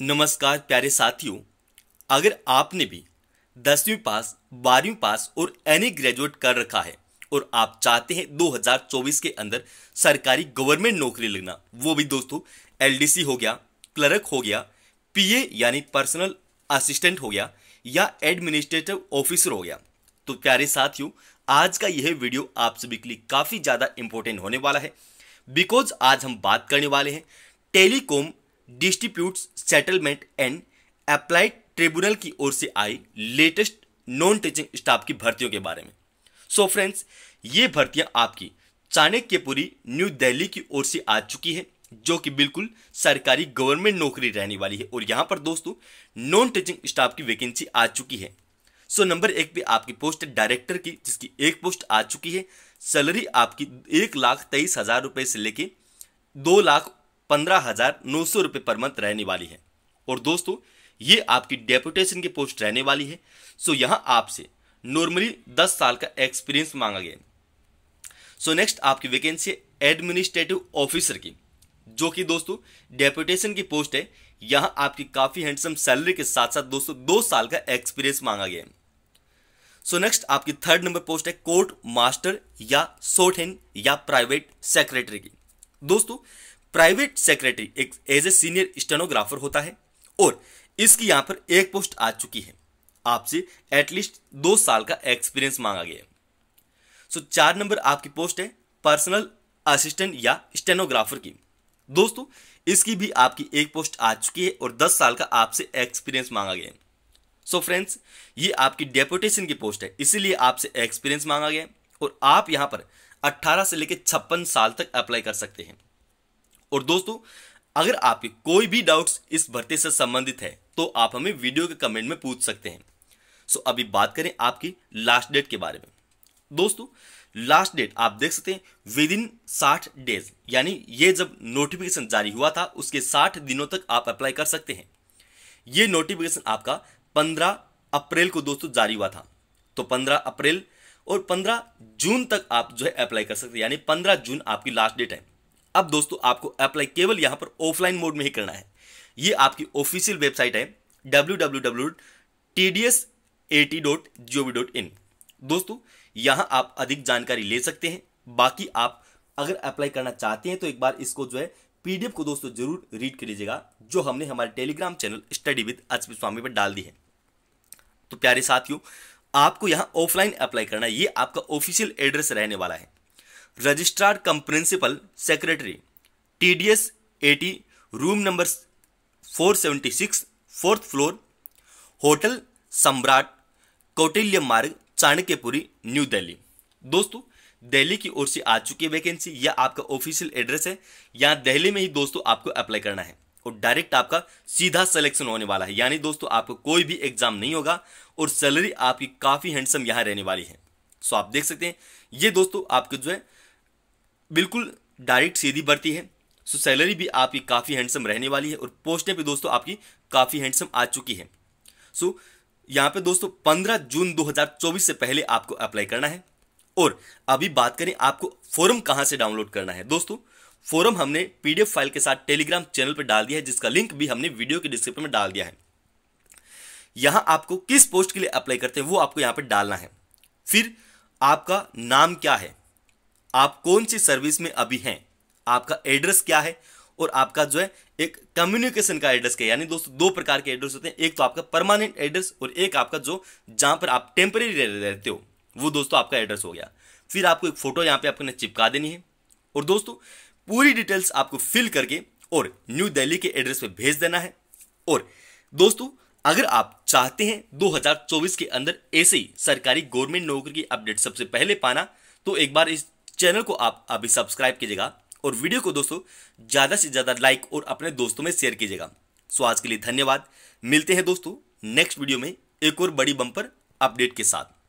नमस्कार प्यारे साथियों, अगर आपने भी 10वीं पास 12वीं पास और एनी ग्रेजुएट कर रखा है और आप चाहते हैं 2024 के अंदर सरकारी गवर्नमेंट नौकरी लगना, वो भी दोस्तों एलडीसी हो गया, क्लर्क हो गया, पीए यानी पर्सनल असिस्टेंट हो गया या एडमिनिस्ट्रेटिव ऑफिसर हो गया, तो प्यारे साथियों आज का यह वीडियो आप सभी के लिए काफ़ी ज़्यादा इंपॉर्टेंट होने वाला है। बिकॉज आज हम बात करने वाले हैं telecom distributes settlement and applied tribunal की ओर से आई लेटेस्ट नॉन टीचिंग स्टाफ की भर्तियों के बारे में। सो फ्रेंड्स, ये भर्तियां आपकी चाणक्यपुरी न्यू दिल्ली की ओर से आ चुकी है, जो कि बिल्कुल सरकारी गवर्नमेंट नौकरी रहने वाली है और यहाँ पर दोस्तों नॉन टीचिंग स्टाफ की वैकेंसी आ चुकी है। सो नंबर 1 पे आपकी पोस्ट डायरेक्टर की, जिसकी एक पोस्ट आ चुकी है। सैलरी आपकी 1,23,000 रुपये से लेके 2,15,900 रुपये पर मंथ रहने वाली है। और दोस्तों ये आपकी डेपुटेशन की पोस्ट रहने वाली है। सो यहाँ आपसे नॉर्मली 10 साल का एक्सपीरियंस मांगा गया। सो नेक्स्ट आपकी वैकेंसी है एडमिनिस्ट्रेटिव ऑफिसर की, जो कि दोस्तों डेपुटेशन की पोस्ट है। यहाँ आपकी काफ़ी हैंडसम सैलरी के साथ साथ दोस्तों 2 साल का एक्सपीरियंस मांगा गया है। सो नेक्स्ट आपकी 3rd नंबर पोस्ट है कोर्ट मास्टर या शॉर्ट हैंड या प्राइवेट सेक्रेटरी की। दोस्तों प्राइवेट सेक्रेटरी एक एज ए सीनियर स्टेनोग्राफर होता है और इसकी यहाँ पर एक पोस्ट आ चुकी है। आपसे एटलीस्ट 2 साल का एक्सपीरियंस मांगा गया है। सो 4 नंबर आपकी पोस्ट है पर्सनल असिस्टेंट या स्टेनोग्राफर की। दोस्तों इसकी भी आपकी एक पोस्ट आ चुकी है और 10 साल का आपसे एक्सपीरियंस मांगा गया है। सो फ्रेंड्स ये आपकी डेपुटेशन की पोस्ट है, इसीलिए आपसे एक्सपीरियंस मांगा गया है और आप यहाँ पर 18 से लेकर 56 साल तक अप्लाई कर सकते हैं। और दोस्तों अगर आपके कोई भी डाउट्स इस भर्ती से संबंधित है तो आप हमें वीडियो के कमेंट में पूछ सकते हैं। सो अभी बात करें आपकी लास्ट डेट के बारे में। दोस्तों लास्ट डेट आप देख सकते हैं विदिन 60 डेज, यानी ये जब नोटिफिकेशन जारी हुआ था उसके 60 दिनों तक आप अप्लाई कर सकते हैं। ये नोटिफिकेशन आपका 15 अप्रैल को दोस्तों जारी हुआ था, तो 15 अप्रैल और 15 जून तक आप जो है अप्लाई कर सकते हैं, यानी 15 जून आपकी लास्ट डेट है। अब दोस्तों आपको अप्लाई केवल यहाँ पर ऑफलाइन मोड में ही करना है। ये आपकी ऑफिशियल वेबसाइट है www.tdsat.gov.in। दोस्तों यहाँ आप अधिक जानकारी ले सकते हैं। बाकी आप अगर अप्लाई करना चाहते हैं तो एक बार इसको जो है PDF को दोस्तों जरूर रीड कर लीजिएगा, जो हमने हमारे Telegram channel study with HP Swami पर डाल दी है। तो प्यारे साथियों आपको यहाँ ऑफलाइन अप्लाई करना है। ये आपका ऑफिशियल एड्रेस रहने वाला है registrar cum principal secretary TDSAT, room number 476, 4th floor, hotel Samrat, Kautilya मार्ग, चाणक्यपुरी, न्यू दिल्ली। दोस्तों दिल्ली की ओर से आ चुकी है वैकेंसी। यह आपका ऑफिशियल एड्रेस है, यहाँ दिल्ली में ही दोस्तों आपको अप्लाई करना है और डायरेक्ट आपका सीधा सिलेक्शन होने वाला है, यानी दोस्तों आपको कोई भी एग्जाम नहीं होगा और सैलरी आपकी काफ़ी हैंडसम यहाँ रहने वाली है। सो आप देख सकते हैं ये दोस्तों आपके जो है बिल्कुल डायरेक्ट सीधी भर्ती है। सो सैलरी भी आपकी काफ़ी हैंडसम रहने वाली है और पोस्टें भी दोस्तों आपकी काफ़ी हैंडसम आ चुकी है। सो यहाँ पे दोस्तों 15 जून 2024 से पहले आपको अप्लाई करना है। और अभी बात करें आपको फॉर्म कहाँ से डाउनलोड करना है। दोस्तों फॉर्म हमने PDF फाइल के साथ टेलीग्राम चैनल पर डाल दिया है, जिसका लिंक भी हमने वीडियो के डिस्क्रिप्शन में डाल दिया है। यहाँ आपको किस पोस्ट के लिए अप्लाई करते हैं वो आपको यहाँ पर डालना है। फिर आपका नाम क्या है, आप कौन सी सर्विस में अभी हैं, आपका एड्रेस क्या है और आपका जो है एक कम्युनिकेशन का एड्रेस क्या है, यानी दोस्तों 2 प्रकार के एड्रेस होते हैं। एक तो आपका परमानेंट एड्रेस और एक आपका जो जहां पर आप टेम्परेरी रहते हो, वो दोस्तों आपका एड्रेस हो गया। फिर आपको एक फ़ोटो यहाँ पे आपको चिपका देनी है और दोस्तों पूरी डिटेल्स आपको फिल करके और न्यू दिल्ली के एड्रेस पर भेज देना है। और दोस्तों अगर आप चाहते हैं 2024 के अंदर ऐसे ही सरकारी गवर्नमेंट नौकरी की अपडेट सबसे पहले पाना, तो एक बार इस चैनल को आप अभी सब्सक्राइब कीजिएगा और वीडियो को दोस्तों ज़्यादा से ज़्यादा लाइक और अपने दोस्तों में शेयर कीजिएगा। सो आज के लिए धन्यवाद। मिलते हैं दोस्तों नेक्स्ट वीडियो में एक और बड़ी बम्पर अपडेट के साथ।